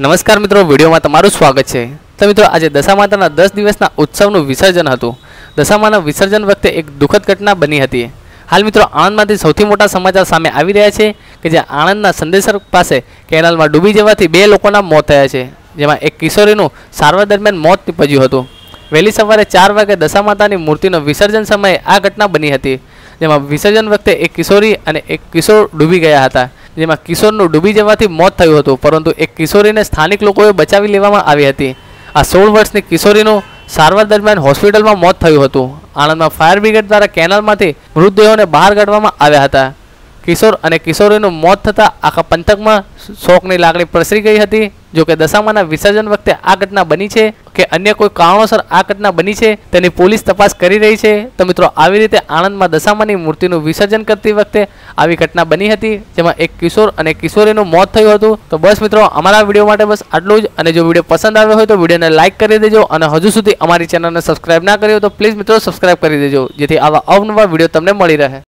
नमस्कार मित्रों, वीडियो में तमारू स्वागत है। तो मित्रों, आज दशा माताना 10 दिवसना उत्सवनुं विसर्जन हतुं। दशामाना विसर्जन वखते एक दुखद घटना बनी हती। हाल मित्रों, आनंदमांथी सौथी मोटा समाचार सामे आवी रह्या छे के जे आणंदना संदेसर पासे केनालमां डूबी जवाथी 2 लोकोना मोत थया छे, जेमां एक किशोरीनुं सारवा दरमियान मोत निपज्युं हतुं। वहेली सवारे 4 वागे दशा मातानी मूर्तिनो विसर्जन समये आ घटना बनी हती, जेमां विसर्जन वखते एक किशोरी अने एक किशोर डूबी गया हता। जेमां किशोरनुं डूबी जवाथी मौत थयुं हतुं, परंतु एक किशोरीने स्थानिक लोकोए बचावी लेवामां आई हती। आ 16 वर्षनी किशोरीनुं सारवार दरमियान होस्पिटलमां मौत थयुं हतुं। आणंदमां फायर ब्रिगेड द्वारा केनालमांथी मृतदेहोने बहार काढवामां આવ્યા હતા। किशोर અને કિશોરીનું મોત થતાં આખા પંથકમાં શોકની લાગણી પ્રસરી ગઈ હતી। જો કે દશામાના વિસર્જન વખતે આ ઘટના બની છે કે અન્ય કોઈ કારણોસર આ ઘટના બની છે તેની પોલીસ તપાસ કરી રહી છે। તો મિત્રો, આવી રીતે આણંદમાં દશામાની મૂર્તિનું વિસર્જન કરતી વખતે આવી ઘટના બની હતી, જેમાં એક કિશોર અને કિશોરીનું મોત થયું હતું। તો બસ મિત્રો, અમારા વિડીયો માટે બસ આટલું જ, અને જો વિડીયો પસંદ આવ્યો હોય તો વિડીયોને લાઇક કરી દેજો, અને હજુ સુધી અમારી ચેનલને સબસ્ક્રાઇબ ના કરી હોય તો પ્લીઝ મિત્રો સબસ્ક્રાઇબ કરી દેજો, જેથી આવા અવનવા વિડીયો તમને મળી રહે।